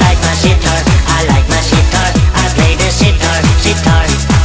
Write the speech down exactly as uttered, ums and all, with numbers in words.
like my sitar, I like my sitar, I play the sitar, sitar.